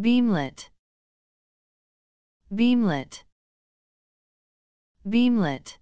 Beamlet, Beamlet, Beamlet.